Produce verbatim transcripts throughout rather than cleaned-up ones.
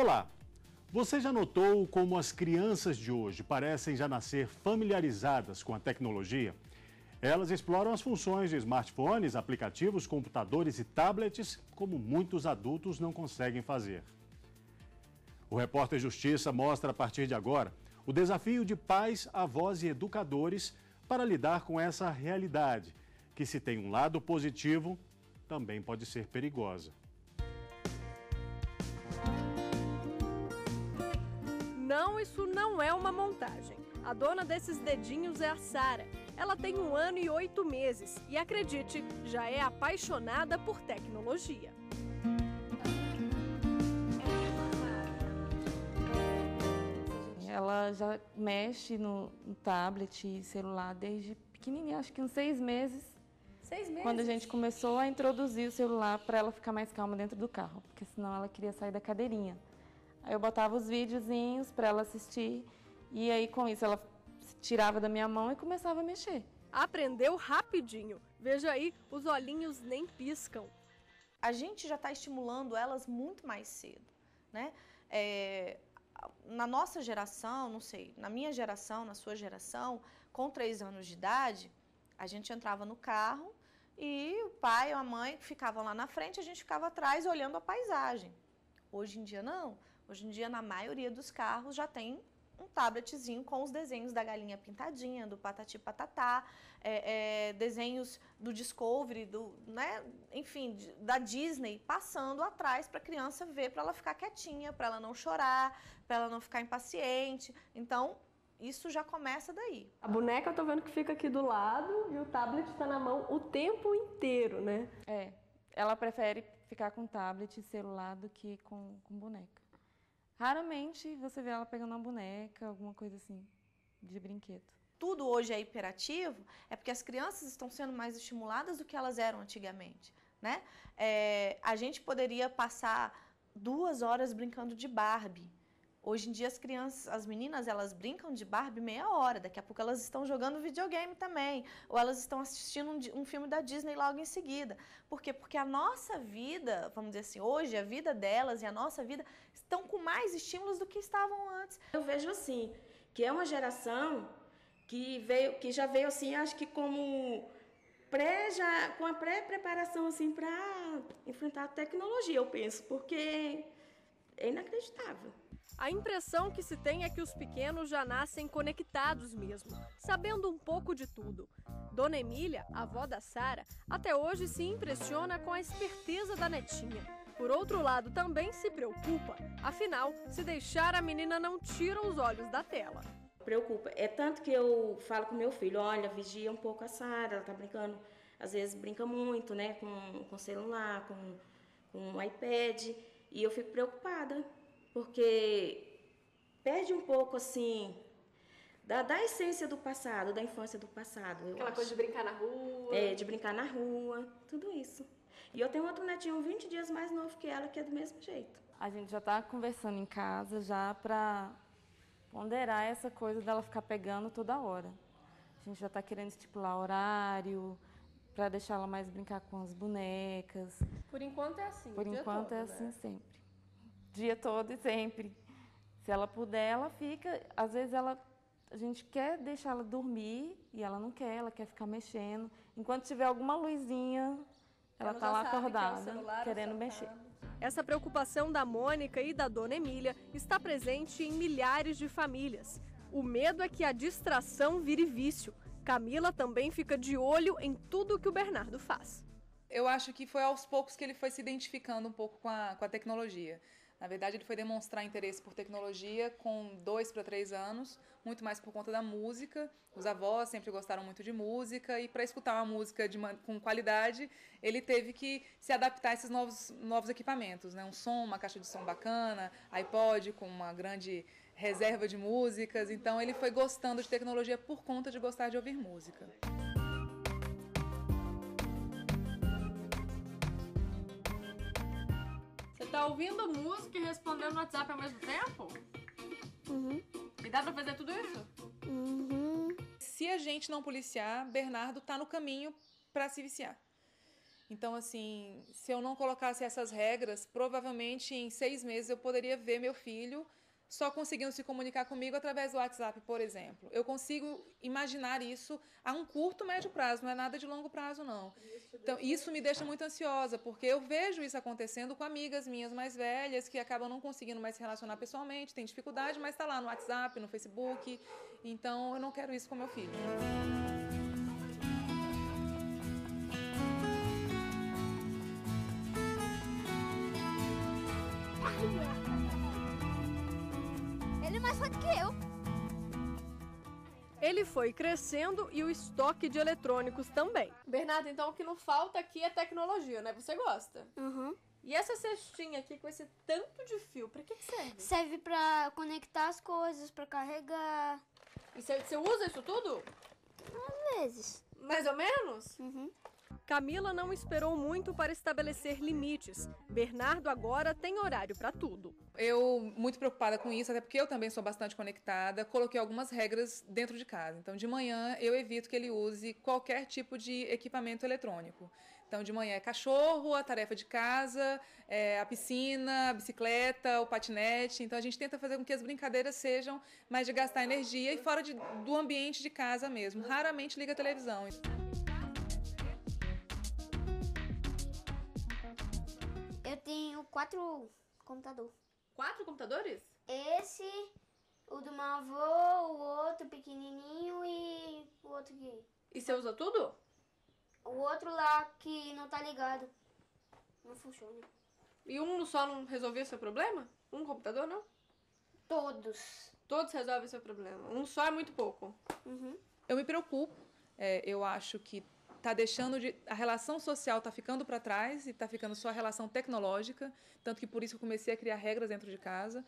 Olá! Você já notou como as crianças de hoje parecem já nascer familiarizadas com a tecnologia? Elas exploram as funções de smartphones, aplicativos, computadores e tablets, como muitos adultos não conseguem fazer. O Repórter Justiça mostra a partir de agora o desafio de pais, avós e educadores para lidar com essa realidade, que se tem um lado positivo, também pode ser perigosa. Não, isso não é uma montagem. A dona desses dedinhos é a Sara. Ela tem um ano e oito meses e, acredite, já é apaixonada por tecnologia. Ela já mexe no tablet e celular desde pequenininha, acho que uns seis meses. Seis meses? Quando a gente começou a introduzir o celular para ela ficar mais calma dentro do carro, porque senão ela queria sair da cadeirinha. Aí eu botava os videozinhos para ela assistir e aí com isso ela tirava da minha mão e começava a mexer. Aprendeu rapidinho. Veja aí, os olhinhos nem piscam. A gente já está estimulando elas muito mais cedo, né? É... Na nossa geração, não sei, na minha geração, na sua geração, com três anos de idade, a gente entrava no carro e o pai e a mãe ficavam lá na frente, a gente ficava atrás olhando a paisagem. Hoje em dia não. Hoje em dia, na maioria dos carros, já tem um tabletzinho com os desenhos da Galinha Pintadinha, do Patati Patatá, é, é, desenhos do Discovery, do, né, enfim, da Disney, passando atrás para a criança ver, para ela ficar quietinha, para ela não chorar, para ela não ficar impaciente. Então, isso já começa daí. A boneca eu tô vendo que fica aqui do lado e o tablet está na mão o tempo inteiro, né? É, ela prefere ficar com tablet e celular do que com, com boneca. Raramente você vê ela pegando uma boneca, alguma coisa assim, de brinquedo. Tudo hoje é hiperativo, é porque as crianças estão sendo mais estimuladas do que elas eram antigamente, né? É, a gente poderia passar duas horas brincando de Barbie. Hoje em dia as crianças, as meninas, elas brincam de Barbie meia hora, daqui a pouco elas estão jogando videogame também, ou elas estão assistindo um, um filme da Disney logo em seguida. Por quê? Porque a nossa vida, vamos dizer assim, hoje a vida delas e a nossa vida estão com mais estímulos do que estavam antes. Eu vejo assim, que é uma geração que veio, que já veio assim, acho que como pré, já, com a pré-preparação assim para enfrentar a tecnologia, eu penso, porque é inacreditável. A impressão que se tem é que os pequenos já nascem conectados mesmo, sabendo um pouco de tudo. Dona Emília, avó da Sara, até hoje se impressiona com a esperteza da netinha. Por outro lado, também se preocupa. Afinal, se deixar, a menina não tira os olhos da tela. Preocupa. É tanto que eu falo com meu filho, olha, vigia um pouco a Sara, ela tá brincando, às vezes brinca muito, né, com, com celular, com, com um iPad, e eu fico preocupada. Porque perde um pouco, assim, da, da essência do passado, da infância do passado, eu Aquela acho. coisa de brincar na rua. É, de brincar na rua, tudo isso. E eu tenho outro netinho vinte dias mais novo que ela, que é do mesmo jeito. A gente já tá conversando em casa já pra ponderar essa coisa dela ficar pegando toda hora. A gente já tá querendo estipular horário, pra deixar ela mais brincar com as bonecas. Por enquanto é assim, Por enquanto todo, é assim né? sempre. Dia todo e sempre. Se ela puder, ela fica. Às vezes ela, a gente quer deixar ela dormir e ela não quer, ela quer ficar mexendo. Enquanto tiver alguma luzinha, ela está lá acordada, querendo mexer. Essa preocupação da Mônica e da Dona Emília está presente em milhares de famílias. O medo é que a distração vire vício. Camila também fica de olho em tudo que o Bernardo faz. Eu acho que foi aos poucos que ele foi se identificando um pouco com a, com a tecnologia. Na verdade, ele foi demonstrar interesse por tecnologia com dois para três anos, muito mais por conta da música. Os avós sempre gostaram muito de música e para escutar uma música de uma, com qualidade, ele teve que se adaptar a esses novos, novos equipamentos, né? Um som, uma caixa de som bacana, iPod com uma grande reserva de músicas. Então, ele foi gostando de tecnologia por conta de gostar de ouvir música. Tá ouvindo música e respondendo no WhatsApp ao mesmo tempo? Uhum. E dá pra fazer tudo isso? Uhum. Se a gente não policiar, Bernardo tá no caminho pra se viciar. Então, assim, se eu não colocasse essas regras, provavelmente em seis meses eu poderia ver meu filho só conseguindo se comunicar comigo através do WhatsApp, por exemplo. Eu consigo imaginar isso a um curto, médio prazo, não é nada de longo prazo, não. Então, isso me deixa muito ansiosa, porque eu vejo isso acontecendo com amigas minhas mais velhas, que acabam não conseguindo mais se relacionar pessoalmente, tem dificuldade, mas está lá no WhatsApp, no Facebook. Então, eu não quero isso com meu filho. Ele foi crescendo e o estoque de eletrônicos também. Bernardo, então o que não falta aqui é tecnologia, né? Você gosta? Uhum. E essa cestinha aqui com esse tanto de fio, pra que serve? Serve pra conectar as coisas, pra carregar. E você usa isso tudo? Às vezes. Mais ou menos? Uhum. Camila não esperou muito para estabelecer limites. Bernardo agora tem horário para tudo. Eu, muito preocupada com isso, até porque eu também sou bastante conectada, coloquei algumas regras dentro de casa. Então, de manhã, eu evito que ele use qualquer tipo de equipamento eletrônico. Então, de manhã é cachorro, a tarefa de casa, é a piscina, a bicicleta, o patinete. Então, a gente tenta fazer com que as brincadeiras sejam mais de gastar energia e fora de, do ambiente de casa mesmo. Raramente liga a televisão. Eu tenho quatro computadores. Quatro computadores? Esse, o do meu avô, o outro pequenininho e o outro que... E você usa tudo? O outro lá que não tá ligado. Não funciona. E um só não resolveu seu problema? Um computador, não? Todos. Todos resolvem seu problema. Um só é muito pouco. Uhum. Eu me preocupo. É, eu acho que... Tá deixando de, a relação social está ficando para trás e está ficando só a relação tecnológica, tanto que por isso eu comecei a criar regras dentro de casa.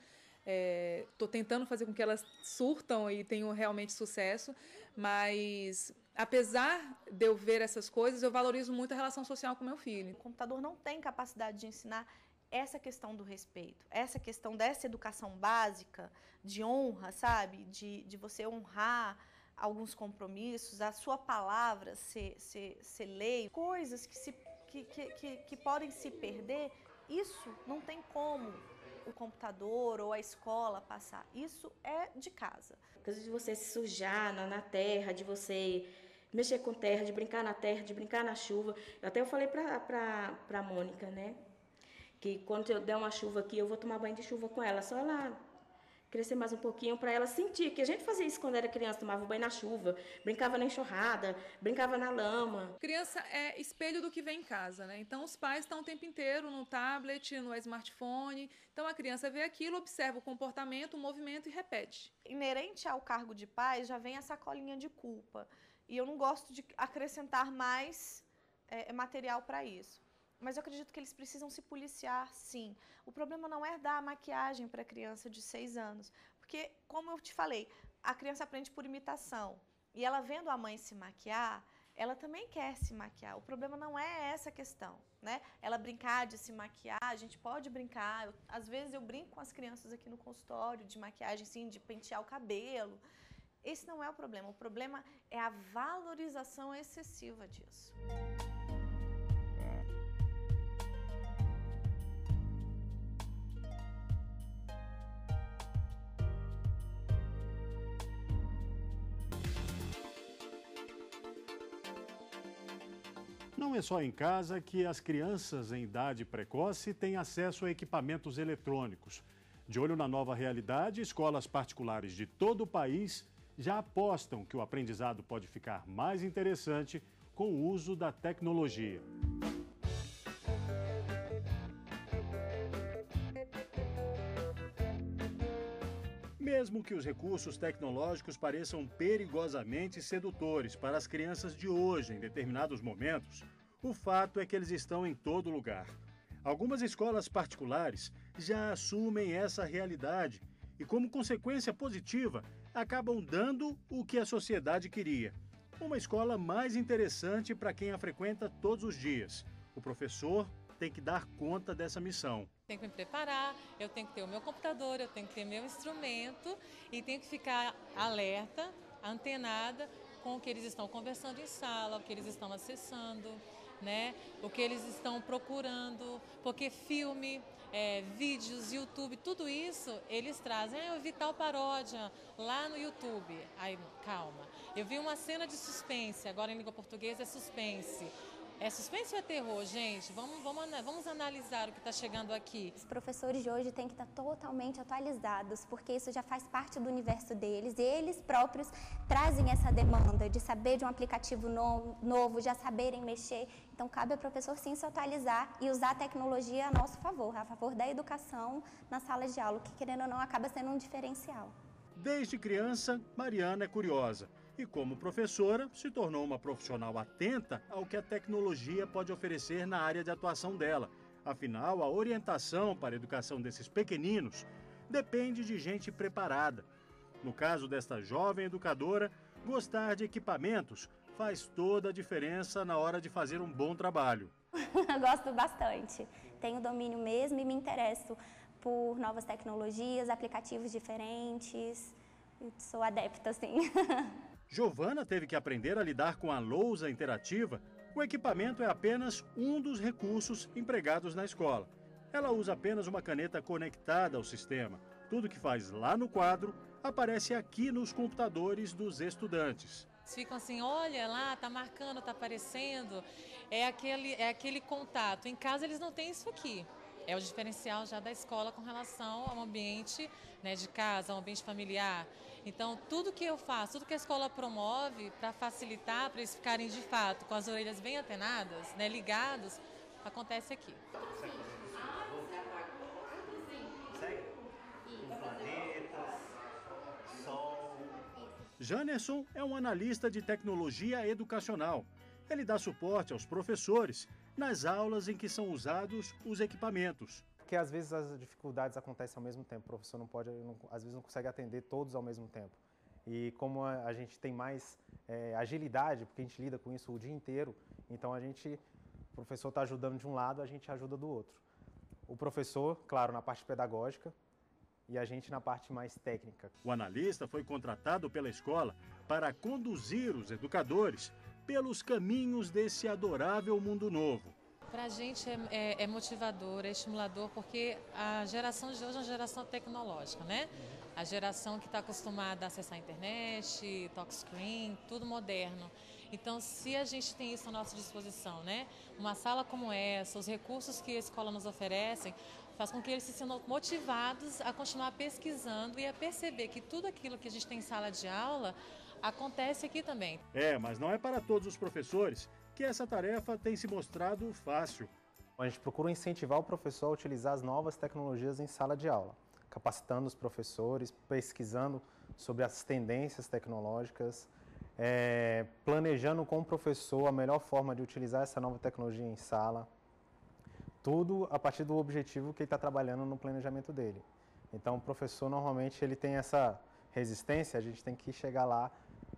Estou é, tentando fazer com que elas surtam e tenham realmente sucesso, mas apesar de eu ver essas coisas, eu valorizo muito a relação social com meu filho. O computador não tem capacidade de ensinar essa questão do respeito, essa questão dessa educação básica, de honra, sabe? De, de você honrar alguns compromissos, a sua palavra ser, ser, ser lei, coisas que, se, que, que, que podem se perder, isso não tem como o computador ou a escola passar. Isso é de casa. Coisa de você se sujar na, na terra, de você mexer com terra, de brincar na terra, de brincar na chuva. Até eu falei para a Mônica, né? Que quando eu der uma chuva aqui, eu vou tomar banho de chuva com ela, só ela... crescer mais um pouquinho para ela sentir que a gente fazia isso quando era criança, tomava banho na chuva, brincava na enxurrada, brincava na lama. Criança é espelho do que vem em casa, né? Então os pais estão o tempo inteiro no tablet, no smartphone. Então a criança vê aquilo, observa o comportamento, o movimento e repete. Inerente ao cargo de pai já vem a sacolinha de culpa. E eu não gosto de acrescentar mais é, material para isso. Mas eu acredito que eles precisam se policiar, sim. O problema não é dar maquiagem para a criança de seis anos. Porque, como eu te falei, a criança aprende por imitação. E ela vendo a mãe se maquiar, ela também quer se maquiar. O problema não é essa questão, né? Ela brincar de se maquiar, a gente pode brincar. Eu, às vezes eu brinco com as crianças aqui no consultório, de maquiagem, sim, de pentear o cabelo. Esse não é o problema. O problema é a valorização excessiva disso. Não é só em casa que as crianças em idade precoce têm acesso a equipamentos eletrônicos. De olho na nova realidade, escolas particulares de todo o país já apostam que o aprendizado pode ficar mais interessante com o uso da tecnologia. Mesmo que os recursos tecnológicos pareçam perigosamente sedutores para as crianças de hoje em determinados momentos, o fato é que eles estão em todo lugar. Algumas escolas particulares já assumem essa realidade e, como consequência positiva, acabam dando o que a sociedade queria. Uma escola mais interessante para quem a frequenta todos os dias. O professor tem que dar conta dessa missão. Eu tenho que me preparar, eu tenho que ter o meu computador, eu tenho que ter meu instrumento e tenho que ficar alerta, antenada com o que eles estão conversando em sala, o que eles estão acessando. né? O que eles estão procurando, porque filme, é, vídeos, YouTube, tudo isso eles trazem. Ah, eu vi tal paródia lá no YouTube. Aí, calma. Eu vi uma cena de suspense, agora em língua portuguesa é suspense. É suspense ou é terror, gente? Vamos, vamos, vamos analisar o que está chegando aqui. Os professores de hoje têm que estar totalmente atualizados, porque isso já faz parte do universo deles e eles próprios trazem essa demanda de saber de um aplicativo no, novo, já saberem mexer. Então, cabe ao professor, sim, se atualizar e usar a tecnologia a nosso favor, a favor da educação na sala de aula, que, querendo ou não, acaba sendo um diferencial. Desde criança, Mariana é curiosa. E como professora, se tornou uma profissional atenta ao que a tecnologia pode oferecer na área de atuação dela. Afinal, a orientação para a educação desses pequeninos depende de gente preparada. No caso desta jovem educadora, gostar de equipamentos faz toda a diferença na hora de fazer um bom trabalho. Eu gosto bastante. Tenho domínio mesmo e me interesso por novas tecnologias, aplicativos diferentes. Eu sou adepta, sim. Giovana teve que aprender a lidar com a lousa interativa. O equipamento é apenas um dos recursos empregados na escola. Ela usa apenas uma caneta conectada ao sistema. Tudo que faz lá no quadro aparece aqui nos computadores dos estudantes. Ficam assim, olha lá, tá marcando, tá aparecendo. É aquele, é aquele contato. Em casa eles não têm isso aqui. É o diferencial já da escola com relação ao ambiente, né, de casa, ao ambiente familiar. Então, tudo que eu faço, tudo que a escola promove para facilitar, para eles ficarem de fato com as orelhas bem antenadas, né, ligados, acontece aqui. Janerson é um analista de tecnologia educacional. Ele dá suporte aos professores nas aulas em que são usados os equipamentos. Porque às vezes as dificuldades acontecem ao mesmo tempo, o professor não pode, não, às vezes não consegue atender todos ao mesmo tempo. E como a, a gente tem mais é, agilidade, porque a gente lida com isso o dia inteiro, então a gente, o professor está ajudando de um lado, a gente ajuda do outro. O professor, claro, na parte pedagógica e a gente na parte mais técnica. O analista foi contratado pela escola para conduzir os educadores pelos caminhos desse adorável mundo novo. Para a gente é, é, é motivador, é estimulador, porque a geração de hoje é uma geração tecnológica, né? A geração que está acostumada a acessar a internet, touchscreen, tudo moderno. Então, se a gente tem isso à nossa disposição, né? Uma sala como essa, os recursos que a escola nos oferecem, faz com que eles se sintam motivados a continuar pesquisando e a perceber que tudo aquilo que a gente tem em sala de aula acontece aqui também. É, mas não é para todos os professores que essa tarefa tem se mostrado fácil. A gente procura incentivar o professor a utilizar as novas tecnologias em sala de aula, capacitando os professores, pesquisando sobre as tendências tecnológicas, é, planejando com o professor a melhor forma de utilizar essa nova tecnologia em sala. Tudo a partir do objetivo que ele está trabalhando no planejamento dele. Então o professor normalmente ele tem essa resistência, a gente tem que chegar lá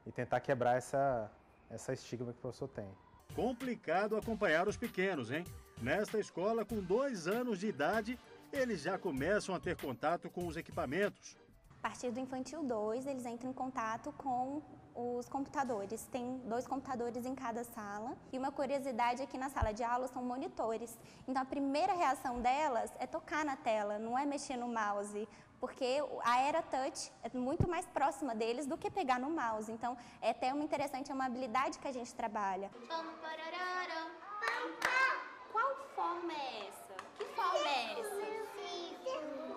e tentar quebrar essa, essa estigma que o professor tem. Complicado acompanhar os pequenos, hein? Nesta escola, com dois anos de idade, eles já começam a ter contato com os equipamentos. A partir do infantil dois, eles entram em contato com os computadores. Tem dois computadores em cada sala. E uma curiosidade é que na sala de aula são monitores. Então a primeira reação delas é tocar na tela, não é mexer no mouse. Porque a era touch é muito mais próxima deles do que pegar no mouse. Então é até uma interessante, é uma habilidade que a gente trabalha. Qual forma é essa? Que forma é essa?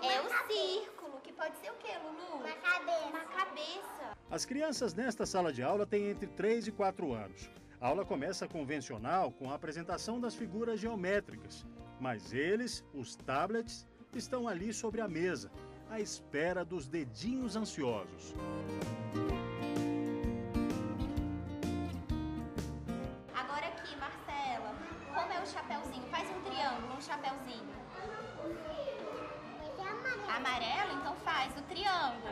É o circo. Que pode ser o quê, Lulu? Uma cabeça. Uma cabeça. As crianças nesta sala de aula têm entre três e quatro anos. A aula começa convencional com a apresentação das figuras geométricas. Mas eles, os tablets, estão ali sobre a mesa, à espera dos dedinhos ansiosos. Agora aqui, Marcela, como é o chapeuzinho? Faz um triângulo, um chapeuzinho. Amarelo, então faz o triângulo.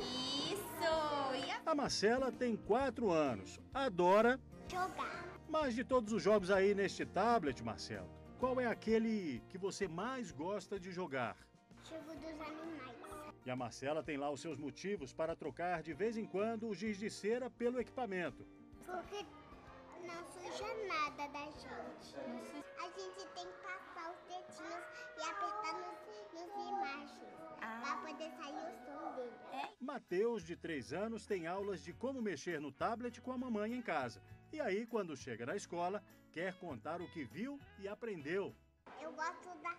Isso! E a... a Marcela tem quatro anos, adora jogar. Mas de todos os jogos aí neste tablet, Marcela, qual é aquele que você mais gosta de jogar? Jogo dos animais. E a Marcela tem lá os seus motivos para trocar de vez em quando o giz de cera pelo equipamento. Porque não suja nada da gente. A gente tem que passar os dedinhos e apertar nos, nos imagens ah. para poder sair o som dele. É? Matheus, de três anos, tem aulas de como mexer no tablet com a mamãe em casa. E aí, quando chega na escola, quer contar o que viu e aprendeu. Eu gosto da...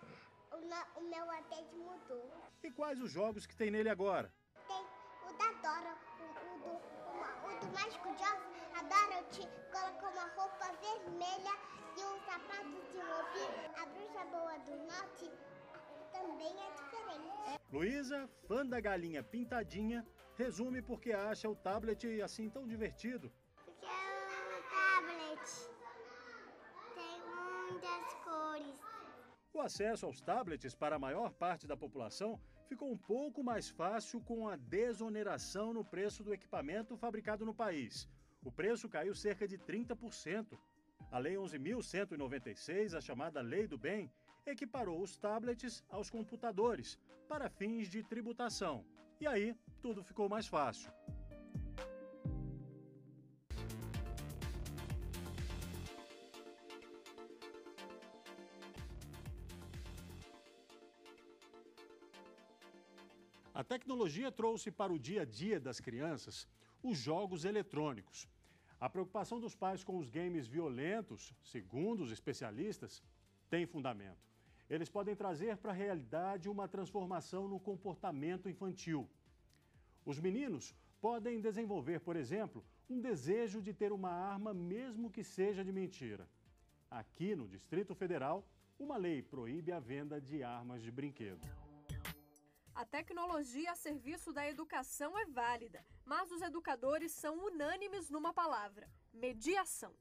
O meu iPad mudou. E quais os jogos que tem nele agora? Tem o da Dora, o, o, do, o, o do Mágico de Oz. A Dora te colocou uma roupa vermelha e um sapato de roupinha. A Bruxa Boa do Norte também é diferente. Luísa, fã da Galinha Pintadinha, resume porque acha o tablet assim tão divertido. Porque o tablet tem muitas cores. O acesso aos tablets para a maior parte da população ficou um pouco mais fácil com a desoneração no preço do equipamento fabricado no país. O preço caiu cerca de trinta por cento. A Lei onze mil cento e noventa e seis, a chamada Lei do Bem, equiparou os tablets aos computadores para fins de tributação. E aí, tudo ficou mais fácil. A tecnologia trouxe para o dia a dia das crianças os jogos eletrônicos. A preocupação dos pais com os games violentos, segundo os especialistas, tem fundamento. Eles podem trazer para a realidade uma transformação no comportamento infantil. Os meninos podem desenvolver, por exemplo, um desejo de ter uma arma, mesmo que seja de mentira. Aqui no Distrito Federal, uma lei proíbe a venda de armas de brinquedo. A tecnologia a serviço da educação é válida, mas os educadores são unânimes numa palavra: mediação.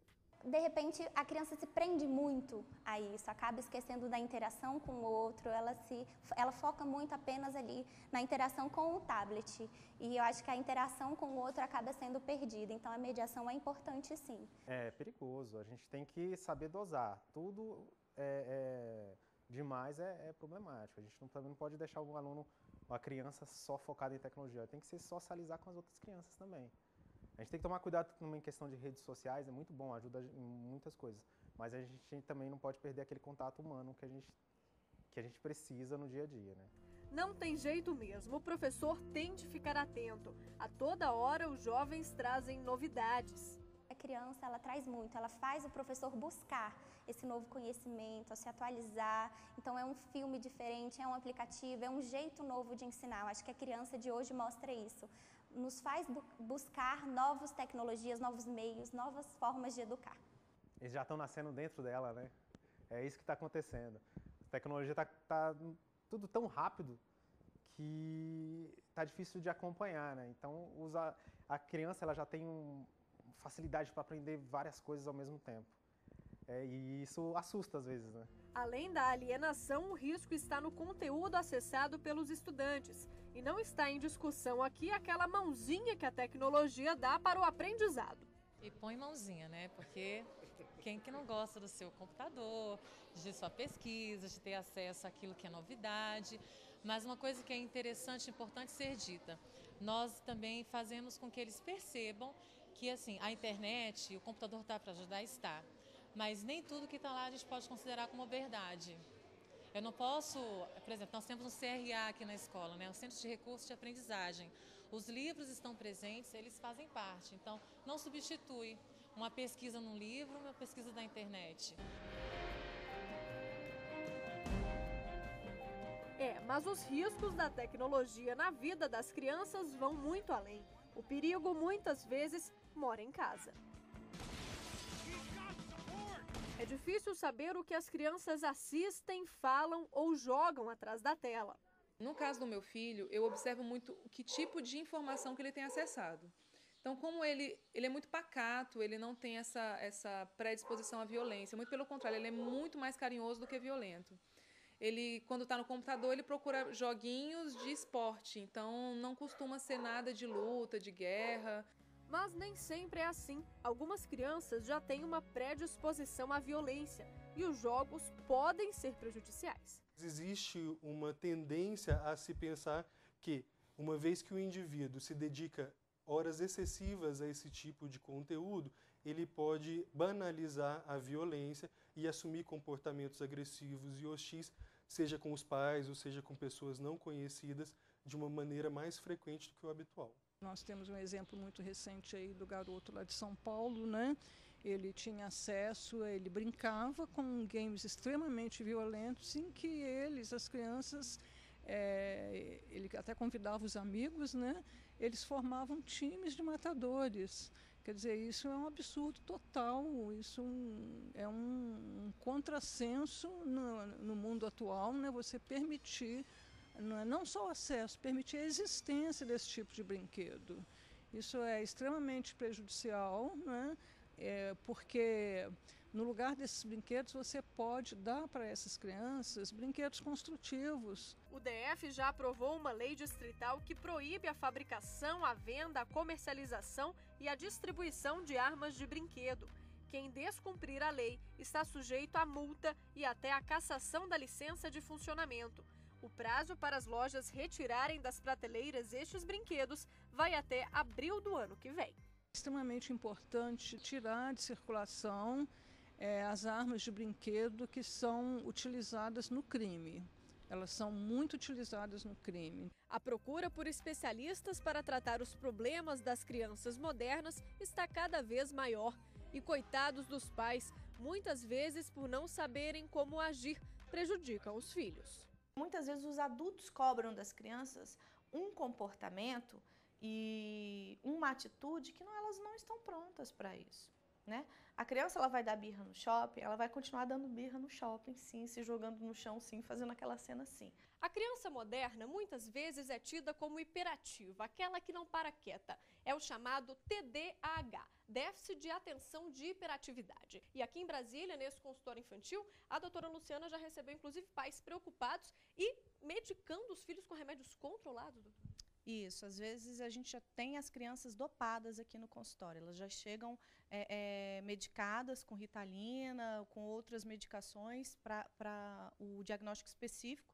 De repente, a criança se prende muito a isso, acaba esquecendo da interação com o outro, ela, se, ela foca muito apenas ali na interação com o tablet. E eu acho que a interação com o outro acaba sendo perdida, então a mediação é importante sim. É perigoso, a gente tem que saber dosar, tudo é... é... demais é, é problemático. A gente não, também não pode deixar o aluno, a criança só focada em tecnologia. Ela tem que se socializar com as outras crianças também. A gente tem que tomar cuidado em questão de redes sociais, é muito bom, ajuda em muitas coisas. Mas a gente também não pode perder aquele contato humano que a gente, que a gente precisa no dia a dia, né? Não tem jeito mesmo, o professor tem de ficar atento. A toda hora os jovens trazem novidades. A criança, ela traz muito, ela faz o professor buscar esse novo conhecimento, se atualizar. Então é um filme diferente, é um aplicativo, é um jeito novo de ensinar. Eu acho que a criança de hoje mostra isso. Nos faz bu- buscar novas tecnologias, novos meios, novas formas de educar. Eles já estão nascendo dentro dela, né? É isso que está acontecendo. A tecnologia está tá tudo tão rápido que está difícil de acompanhar, né? Então usa, a criança ela já tem um... facilidade para aprender várias coisas ao mesmo tempo. É, e isso assusta às vezes, né? Além da alienação, o risco está no conteúdo acessado pelos estudantes. E não está em discussão aqui aquela mãozinha que a tecnologia dá para o aprendizado. E põe mãozinha, né? Porque quem que não gosta do seu computador, de sua pesquisa, de ter acesso àquilo que é novidade. Mas uma coisa que é interessante, importante ser dita, nós também fazemos com que eles percebam que assim, a internet, o computador está para ajudar, está. Mas nem tudo que está lá a gente pode considerar como verdade. Eu não posso, por exemplo, nós temos um C R A aqui na escola, né? O Centro de Recursos de Aprendizagem. Os livros estão presentes, eles fazem parte. Então, não substitui uma pesquisa num livro, uma pesquisa da internet. É, mas os riscos da tecnologia na vida das crianças vão muito além. O perigo, muitas vezes, mora em casa. É difícil saber o que as crianças assistem, falam ou jogam atrás da tela. No caso do meu filho, eu observo muito que tipo de informação que ele tem acessado. Então, como ele, ele é muito pacato, ele não tem essa, essa predisposição à violência. Muito pelo contrário, ele é muito mais carinhoso do que violento. Ele, quando está no computador, ele procura joguinhos de esporte. Então, não costuma ser nada de luta, de guerra. Mas nem sempre é assim. Algumas crianças já têm uma predisposição à violência e os jogos podem ser prejudiciais. Existe uma tendência a se pensar que, uma vez que o indivíduo se dedica horas excessivas a esse tipo de conteúdo, ele pode banalizar a violência e assumir comportamentos agressivos e hostis, seja com os pais ou seja com pessoas não conhecidas, de uma maneira mais frequente do que o habitual. Nós temos um exemplo muito recente aí do garoto lá de São Paulo, né? Ele tinha acesso, ele brincava com games extremamente violentos em que eles, as crianças, é, ele até convidava os amigos, né? Eles formavam times de matadores. Quer dizer, isso é um absurdo total, isso é um, um contrassenso no, no mundo atual, né? Você permitir... não só o acesso, permitir a existência desse tipo de brinquedo. Isso é extremamente prejudicial, né? É, porque no lugar desses brinquedos você pode dar para essas crianças brinquedos construtivos. O D F já aprovou uma lei distrital que proíbe a fabricação, a venda, a comercialização e a distribuição de armas de brinquedo. Quem descumprir a lei está sujeito a multa e até a cassação da licença de funcionamento. O prazo para as lojas retirarem das prateleiras estes brinquedos vai até abril do ano que vem. É extremamente importante tirar de circulação é, as armas de brinquedo que são utilizadas no crime. Elas são muito utilizadas no crime. A procura por especialistas para tratar os problemas das crianças modernas está cada vez maior. E coitados dos pais, muitas vezes por não saberem como agir, prejudicam os filhos. Muitas vezes os adultos cobram das crianças um comportamento e uma atitude que não, elas não estão prontas para isso, né? A criança ela vai dar birra no shopping, ela vai continuar dando birra no shopping, sim, se jogando no chão, sim, fazendo aquela cena, sim. A criança moderna muitas vezes é tida como hiperativa, aquela que não para quieta. É o chamado T D A H, déficit de atenção de hiperatividade. E aqui em Brasília, nesse consultório infantil, a doutora Luciana já recebeu, inclusive, pais preocupados e medicando os filhos com remédios controlados, doutora. Isso, às vezes a gente já tem as crianças dopadas aqui no consultório, elas já chegam é, é, medicadas com ritalina, com outras medicações para o diagnóstico específico.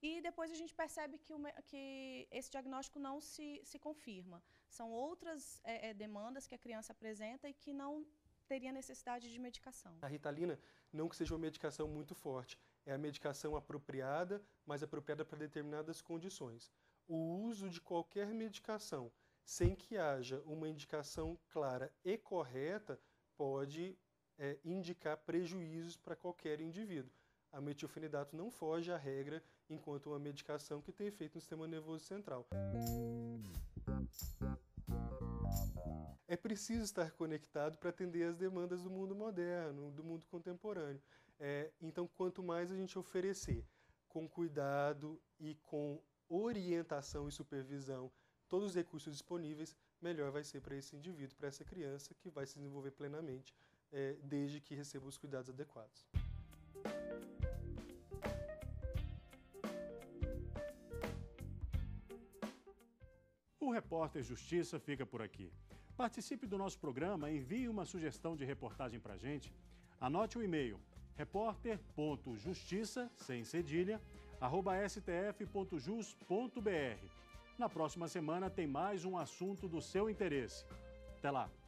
E depois a gente percebe que, o, que esse diagnóstico não se, se confirma. São outras é, é, demandas que a criança apresenta e que não teria necessidade de medicação. A ritalina, não que seja uma medicação muito forte, é a medicação apropriada, mas apropriada para determinadas condições. O uso de qualquer medicação, sem que haja uma indicação clara e correta, pode é, indicar prejuízos para qualquer indivíduo. A metilfenidato não foge à regra enquanto uma medicação que tem efeito no sistema nervoso central. É preciso estar conectado para atender às demandas do mundo moderno, do mundo contemporâneo. É, então, quanto mais a gente oferecer com cuidado e com orientação e supervisão, todos os recursos disponíveis, melhor vai ser para esse indivíduo, para essa criança que vai se desenvolver plenamente, é, desde que receba os cuidados adequados. O Repórter Justiça fica por aqui. Participe do nosso programa, envie uma sugestão de reportagem para a gente. Anote o e-mail repórter.justiça, sem cedilha, arroba stf.jus.br. Na próxima semana tem mais um assunto do seu interesse. Até lá!